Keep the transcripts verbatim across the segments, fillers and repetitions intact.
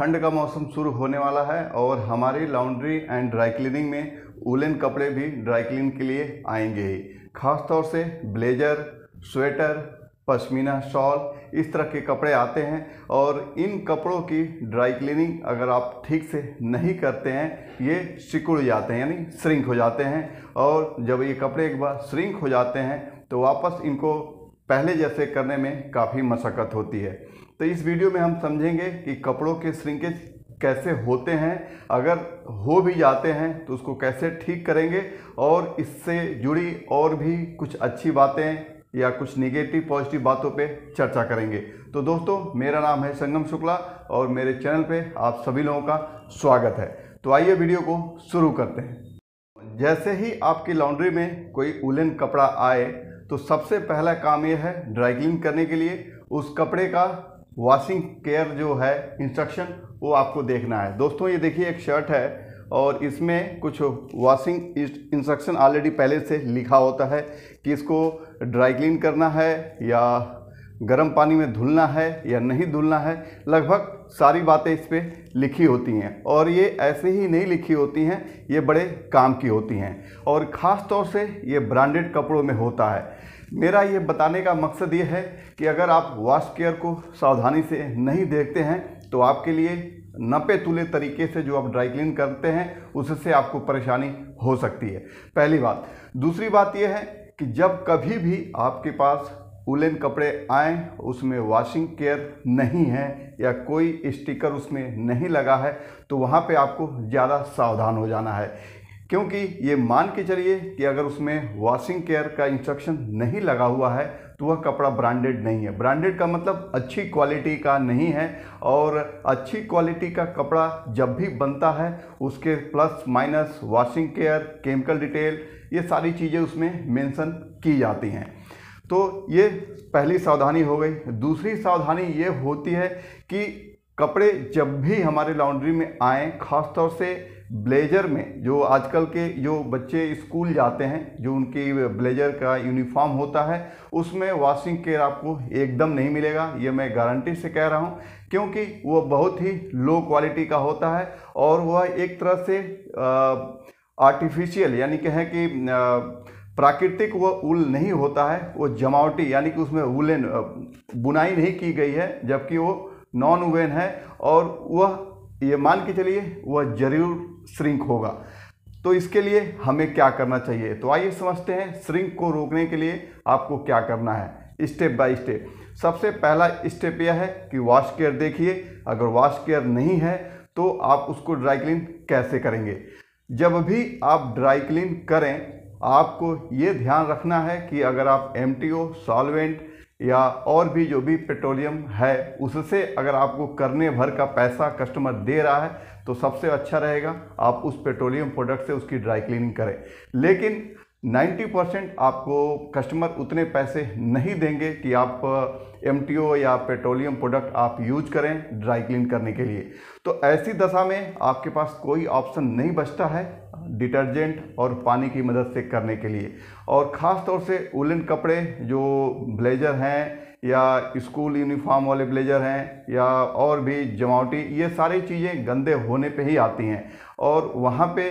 ठंड का मौसम शुरू होने वाला है और हमारी लॉन्ड्री एंड ड्राई क्लीनिंग में वूलन कपड़े भी ड्राई क्लीन के लिए आएंगे ही। ख़ास तौर से ब्लेजर, स्वेटर, पश्मीना शॉल, इस तरह के कपड़े आते हैं और इन कपड़ों की ड्राई क्लीनिंग अगर आप ठीक से नहीं करते हैं ये सिकुड़ जाते हैं यानी श्रिंक हो जाते हैं। और जब ये कपड़े एक बार श्रिंक हो जाते हैं तो वापस इनको पहले जैसे करने में काफ़ी मशक्क़त होती है। तो इस वीडियो में हम समझेंगे कि कपड़ों के श्रिंकेज कैसे होते हैं, अगर हो भी जाते हैं तो उसको कैसे ठीक करेंगे और इससे जुड़ी और भी कुछ अच्छी बातें या कुछ नेगेटिव पॉजिटिव बातों पे चर्चा करेंगे। तो दोस्तों, मेरा नाम है संगम शुक्ला और मेरे चैनल पे आप सभी लोगों का स्वागत है। तो आइए वीडियो को शुरू करते हैं। जैसे ही आपकी लॉन्ड्री में कोई वूलन कपड़ा आए तो सबसे पहला काम यह है ड्राई क्लीन करने के लिए उस कपड़े का वॉशिंग केयर जो है इंस्ट्रक्शन वो आपको देखना है। दोस्तों, ये देखिए एक शर्ट है और इसमें कुछ वॉशिंग इंस्ट्रक्शन ऑलरेडी पहले से लिखा होता है कि इसको ड्राई क्लीन करना है या गर्म पानी में धुलना है या नहीं धुलना है, लगभग सारी बातें इस पर लिखी होती हैं। और ये ऐसे ही नहीं लिखी होती हैं, ये बड़े काम की होती हैं और ख़ास तौर से ये ब्रांडेड कपड़ों में होता है। मेरा ये बताने का मकसद ये है कि अगर आप वॉश केयर को सावधानी से नहीं देखते हैं तो आपके लिए नपे तुले तरीके से जो आप ड्राई क्लीन करते हैं उससे आपको परेशानी हो सकती है, पहली बात। दूसरी बात यह है कि जब कभी भी आपके पास वूलन कपड़े आए उसमें वॉशिंग केयर नहीं है या कोई स्टिकर उसमें नहीं लगा है तो वहाँ पे आपको ज़्यादा सावधान हो जाना है, क्योंकि ये मान के चलिए कि अगर उसमें वॉशिंग केयर का इंस्ट्रक्शन नहीं लगा हुआ है तो वह कपड़ा ब्रांडेड नहीं है। ब्रांडेड का मतलब अच्छी क्वालिटी का नहीं है और अच्छी क्वालिटी का कपड़ा जब भी बनता है उसके plus minus washing care, chemical detail, ये सारी चीज़ें उसमें मेंशन की जाती हैं। तो ये पहली सावधानी हो गई। दूसरी सावधानी ये होती है कि कपड़े जब भी हमारे लॉन्ड्री में आएँ, ख़ासतौर से ब्लेजर में, जो आजकल के जो बच्चे स्कूल जाते हैं जो उनकी ब्लेजर का यूनिफॉर्म होता है उसमें वॉशिंग केयर आपको एकदम नहीं मिलेगा, ये मैं गारंटी से कह रहा हूँ, क्योंकि वो बहुत ही लो क्वालिटी का होता है और वह एक तरह से आर्टिफिशियल यानी कहें कि प्राकृतिक वह ऊल नहीं होता है, वो जमावटी यानी कि उसमें वूलन बुनाई नहीं की गई है, जबकि वो नॉन वूलन है और वह ये मान के चलिए वह जरूर श्रिंक होगा। तो इसके लिए हमें क्या करना चाहिए, तो आइए समझते हैं श्रिंक को रोकने के लिए आपको क्या करना है स्टेप बाय स्टेप। सबसे पहला स्टेप यह है कि वॉश केयर देखिए, अगर वॉश केयर नहीं है तो आप उसको ड्राई क्लीन कैसे करेंगे। जब भी आप ड्राई क्लीन करें आपको ये ध्यान रखना है कि अगर आप एम टी ओ, सॉल्वेंट या और भी जो भी पेट्रोलियम है उससे अगर आपको करने भर का पैसा कस्टमर दे रहा है तो सबसे अच्छा रहेगा आप उस पेट्रोलियम प्रोडक्ट से उसकी ड्राई क्लीनिंग करें। लेकिन नब्बे परसेंट आपको कस्टमर उतने पैसे नहीं देंगे कि आप एम टी ओ या पेट्रोलियम प्रोडक्ट आप यूज करें ड्राई क्लीन करने के लिए। तो ऐसी दशा में आपके पास कोई ऑप्शन नहीं बचता है डिटर्जेंट और पानी की मदद से करने के लिए। और ख़ास तौर से वूलन कपड़े जो ब्लेजर हैं या स्कूल यूनिफॉर्म वाले ब्लेजर हैं या और भी जमावटी, ये सारी चीज़ें गंदे होने पे ही आती हैं और वहाँ पे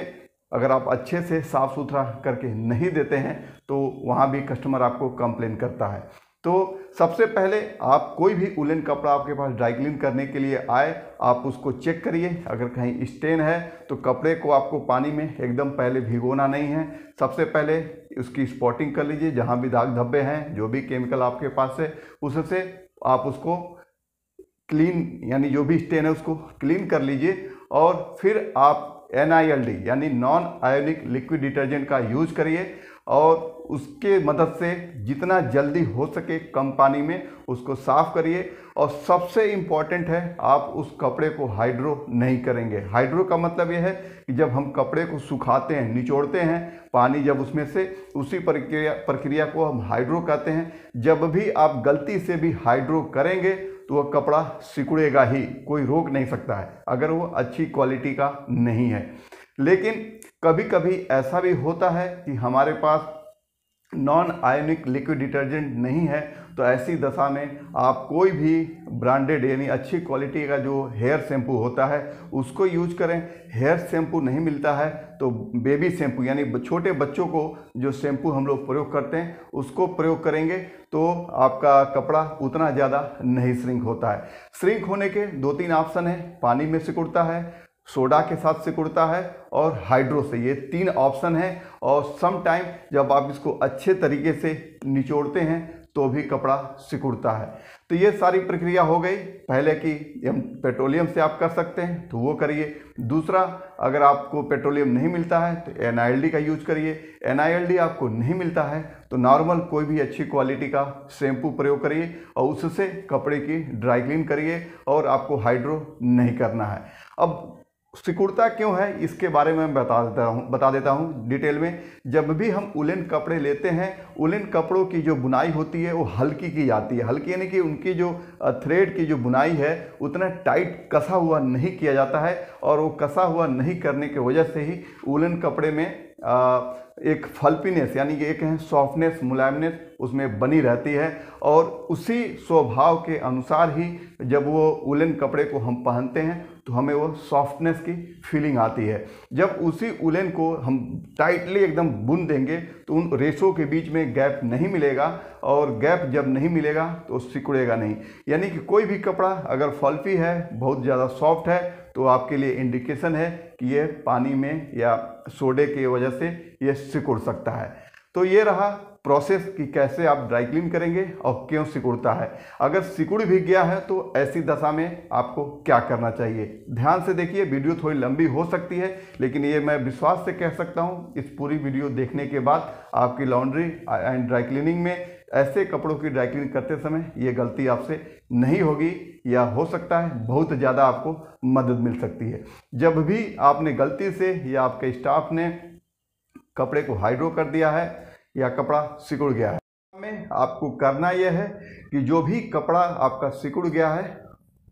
अगर आप अच्छे से साफ़ सुथरा करके नहीं देते हैं तो वहाँ भी कस्टमर आपको कंप्लेन करता है। तो सबसे पहले आप कोई भी वूलन कपड़ा आपके पास ड्राई क्लीन करने के लिए आए आप उसको चेक करिए, अगर कहीं स्टेन है तो कपड़े को आपको पानी में एकदम पहले भिगोना नहीं है, सबसे पहले उसकी स्पॉटिंग कर लीजिए, जहाँ भी दाग धब्बे हैं जो भी केमिकल आपके पास है उससे आप उसको क्लीन यानी जो भी स्टेन है उसको क्लीन कर लीजिए। और फिर आप एन आई एल डी यानी नॉन आयोनिक लिक्विड डिटर्जेंट का यूज करिए और उसके मदद से जितना जल्दी हो सके कम पानी में उसको साफ़ करिए। और सबसे इम्पॉर्टेंट है आप उस कपड़े को हाइड्रो नहीं करेंगे। हाइड्रो का मतलब यह है कि जब हम कपड़े को सुखाते हैं, निचोड़ते हैं, पानी जब उसमें से, उसी प्रक्रिया प्रक्रिया को हम हाइड्रो कहते हैं। जब भी आप गलती से भी हाइड्रो करेंगे तो वह कपड़ा सिकुड़ेगा ही, कोई रोक नहीं सकता है अगर वो अच्छी क्वालिटी का नहीं है। लेकिन कभी कभी ऐसा भी होता है कि हमारे पास नॉन आयोनिक लिक्विड डिटर्जेंट नहीं है, तो ऐसी दशा में आप कोई भी ब्रांडेड यानी अच्छी क्वालिटी का जो हेयर शैम्पू होता है उसको यूज करें। हेयर शैम्पू नहीं मिलता है तो बेबी शैम्पू यानी छोटे बच्चों को जो शैम्पू हम लोग प्रयोग करते हैं उसको प्रयोग करेंगे तो आपका कपड़ा उतना ज़्यादा नहीं श्रिंक होता है। श्रिंक होने के दो तीन ऑप्शन हैं, पानी में सिकुड़ता है, सोडा के साथ सिकुड़ता है और हाइड्रो से, ये तीन ऑप्शन हैं। और सम टाइम जब आप इसको अच्छे तरीके से निचोड़ते हैं तो भी कपड़ा सिकुड़ता है। तो ये सारी प्रक्रिया हो गई, पहले की पेट्रोलियम से आप कर सकते हैं तो वो करिए। दूसरा, अगर आपको पेट्रोलियम नहीं मिलता है तो एन आई एल डी का यूज करिए। एन आई एल डी आपको नहीं मिलता है तो नॉर्मल कोई भी अच्छी क्वालिटी का शैम्पू प्रयोग करिए और उससे कपड़े की ड्राई क्लीन करिए और आपको हाइड्रो नहीं करना है। अब सिकुड़ता क्यों है इसके बारे में मैं बता देता हूँ बता देता हूँ डिटेल में। जब भी हम उलन कपड़े लेते हैं, उलन कपड़ों की जो बुनाई होती है वो हल्की की जाती है। हल्की यानी कि उनकी जो थ्रेड की जो बुनाई है उतना टाइट कसा हुआ नहीं किया जाता है, और वो कसा हुआ नहीं करने की वजह से ही उलन कपड़े में आ, एक फल्पीनेस यानी कि एक है सॉफ्टनेस, मुलायमनेस उसमें बनी रहती है। और उसी स्वभाव के अनुसार ही जब वो उलन कपड़े को हम पहनते हैं तो हमें वो सॉफ्टनेस की फीलिंग आती है। जब उसी उलन को हम टाइटली एकदम बुन देंगे तो उन रेशों के बीच में गैप नहीं मिलेगा, और गैप जब नहीं मिलेगा तो सिकुड़ेगा नहीं। यानी कि कोई भी कपड़ा अगर फल्फी है, बहुत ज़्यादा सॉफ्ट है, तो आपके लिए इंडिकेशन है कि ये पानी में या सोडे की वजह से ये सिकुड़ सकता है। तो ये रहा प्रोसेस कि कैसे आप ड्राई क्लीन करेंगे और क्यों सिकुड़ता है। अगर सिकुड़ भी गया है तो ऐसी दशा में आपको क्या करना चाहिए, ध्यान से देखिए। वीडियो थोड़ी लंबी हो सकती है, लेकिन ये मैं विश्वास से कह सकता हूँ, इस पूरी वीडियो देखने के बाद आपकी लॉन्ड्री एंड ड्राई क्लीनिंग में ऐसे कपड़ों की ड्राई क्लीन करते समय ये गलती आपसे नहीं होगी, या हो सकता है बहुत ज़्यादा आपको मदद मिल सकती है। जब भी आपने गलती से या आपके स्टाफ ने कपड़े को हाइड्रो कर दिया है या कपड़ा सिकुड़ गया है, में आपको करना यह है कि जो भी कपड़ा आपका सिकुड़ गया है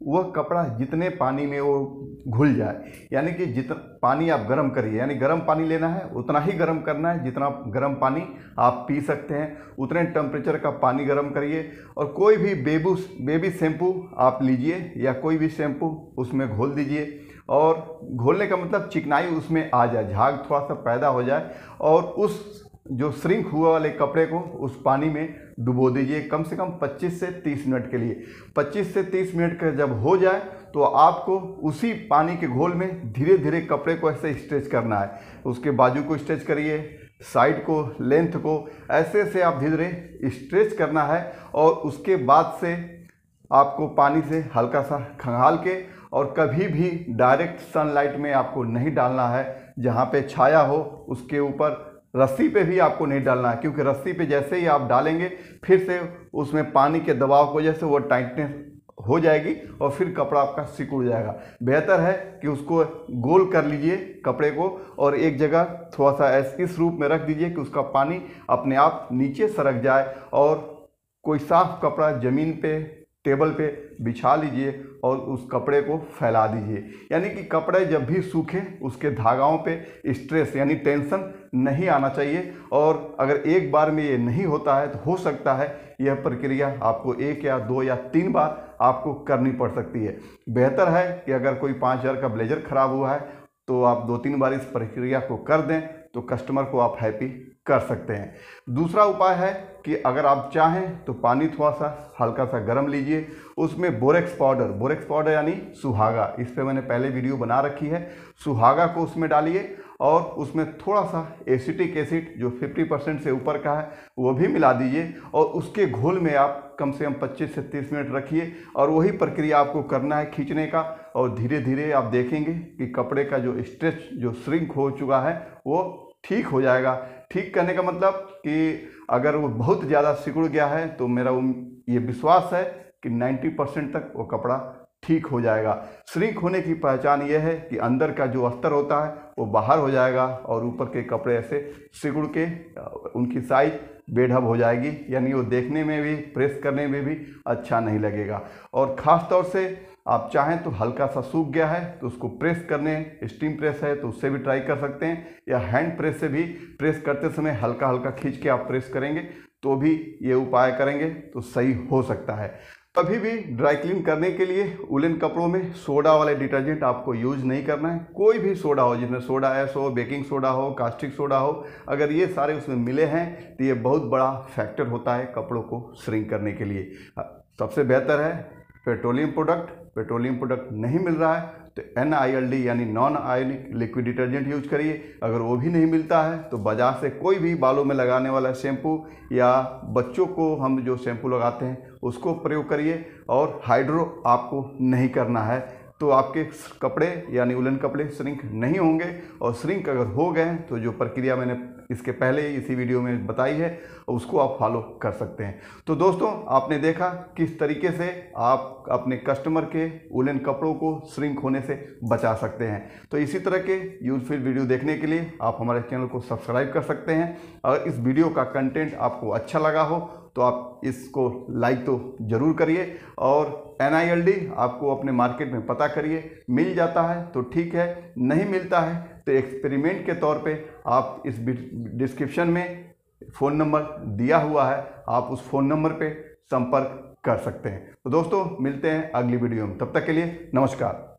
वह कपड़ा जितने पानी में वो घुल जाए, यानी कि जितना पानी आप गर्म करिए, यानी गर्म पानी लेना है उतना ही गर्म करना है जितना गर्म पानी आप पी सकते हैं, उतने टेम्परेचर का पानी गर्म करिए। और कोई भी बेबू बेबी शैम्पू आप लीजिए या कोई भी शैम्पू उसमें घोल दीजिए, और घोलने का मतलब चिकनाई उसमें आ जाए, झाग थोड़ा सा पैदा हो जाए, और उस जो श्रिंक हुआ वाले कपड़े को उस पानी में डुबो दीजिए कम से कम पच्चीस से तीस मिनट के लिए। पच्चीस से तीस मिनट का जब हो जाए तो आपको उसी पानी के घोल में धीरे धीरे कपड़े को ऐसे स्ट्रेच करना है। उसके बाजू को स्ट्रेच करिए, साइड को, लेंथ को, ऐसे से आप धीरे धीरे स्ट्रेच करना है। और उसके बाद से आपको पानी से हल्का सा खंगाल के, और कभी भी डायरेक्ट सनलाइट में आपको नहीं डालना है, जहाँ पे छाया हो उसके ऊपर, रस्सी पे भी आपको नहीं डालना है, क्योंकि रस्सी पे जैसे ही आप डालेंगे फिर से उसमें पानी के दबाव की वजह से वो टाइटनेस हो जाएगी और फिर कपड़ा आपका सिकुड़ जाएगा। बेहतर है कि उसको गोल कर लीजिए कपड़े को, और एक जगह थोड़ा सा इस रूप में रख दीजिए कि उसका पानी अपने आप नीचे सरक जाए, और कोई साफ कपड़ा ज़मीन पे, टेबल पे बिछा लीजिए और उस कपड़े को फैला दीजिए। यानी कि कपड़े जब भी सूखे उसके धागाओं पे स्ट्रेस यानी टेंशन नहीं आना चाहिए, और अगर एक बार में ये नहीं होता है तो हो सकता है यह प्रक्रिया आपको एक या दो या तीन बार आपको करनी पड़ सकती है। बेहतर है कि अगर कोई पाँच हज़ार का ब्लेजर ख़राब हुआ है तो आप दो तीन बार इस प्रक्रिया को कर दें तो कस्टमर को आप हैप्पी कर सकते हैं। दूसरा उपाय है कि अगर आप चाहें तो पानी थोड़ा सा हल्का सा गर्म लीजिए, उसमें बोरेक्स पाउडर, बोरेक्स पाउडर यानी सुहागा, इस पर मैंने पहले वीडियो बना रखी है, सुहागा को उसमें डालिए, और उसमें थोड़ा सा एसिटिक एसिड जो पचास परसेंट से ऊपर का है वो भी मिला दीजिए, और उसके घोल में आप कम से कम पच्चीस से तीस मिनट रखिए। और वही प्रक्रिया आपको करना है खींचने का, और धीरे धीरे आप देखेंगे कि कपड़े का जो स्ट्रेच जो श्रिंक हो चुका है वो ठीक हो जाएगा। ठीक करने का मतलब कि अगर वो बहुत ज़्यादा सिकुड़ गया है तो मेरा ये विश्वास है कि नब्बे परसेंट तक वो कपड़ा ठीक हो जाएगा। श्रिंक होने की पहचान ये है कि अंदर का जो अस्तर होता है वो बाहर हो जाएगा, और ऊपर के कपड़े ऐसे सिकुड़ के उनकी साइज बेढब हो जाएगी, यानी वो देखने में भी, प्रेस करने में भी अच्छा नहीं लगेगा। और ख़ास तौर से आप चाहें तो हल्का सा सूख गया है तो उसको प्रेस करने, स्टीम प्रेस है तो उससे भी ट्राई कर सकते हैं, या हैंड प्रेस से भी प्रेस करते समय हल्का हल्का खींच के आप प्रेस करेंगे तो भी ये उपाय करेंगे तो सही हो सकता है। कभी भी ड्राई क्लीन करने के लिए उलन कपड़ों में सोडा वाले डिटर्जेंट आपको यूज नहीं करना है। कोई भी सोडा हो, जिसमें सोडा ऐश हो, बेकिंग सोडा हो, कास्टिक सोडा हो, अगर ये सारे उसमें मिले हैं तो ये बहुत बड़ा फैक्टर होता है कपड़ों को श्रिंक करने के लिए। सबसे बेहतर है पेट्रोलियम प्रोडक्ट। पेट्रोलियम प्रोडक्ट नहीं मिल रहा है तो एन आई एल डी यानी non ionic liquid detergent use करिए। अगर वो भी नहीं मिलता है तो बाजार से कोई भी बालों में लगाने वाला शैम्पू या बच्चों को हम जो शैम्पू लगाते हैं उसको प्रयोग करिए। और हाइड्रो आपको नहीं करना है तो आपके कपड़े यानी उलन कपड़े श्रिंक नहीं होंगे, और श्रिंक अगर हो गए तो जो प्रक्रिया मैंने इसके पहले इसी वीडियो में बताई है उसको आप फॉलो कर सकते हैं। तो दोस्तों, आपने देखा किस तरीके से आप अपने कस्टमर के उलन कपड़ों को श्रिंक होने से बचा सकते हैं। तो इसी तरह के यूजफुल वीडियो देखने के लिए आप हमारे चैनल को सब्सक्राइब कर सकते हैं। और इस वीडियो का कंटेंट आपको अच्छा लगा हो तो आप इसको लाइक तो ज़रूर करिए, और एन आई एल डी आपको अपने मार्केट में पता करिए, मिल जाता है तो ठीक है, नहीं मिलता है तो एक्सपेरिमेंट के तौर पे आप इस डिस्क्रिप्शन में फ़ोन नंबर दिया हुआ है, आप उस फ़ोन नंबर पे संपर्क कर सकते हैं। तो दोस्तों, मिलते हैं अगली वीडियो में, तब तक के लिए नमस्कार।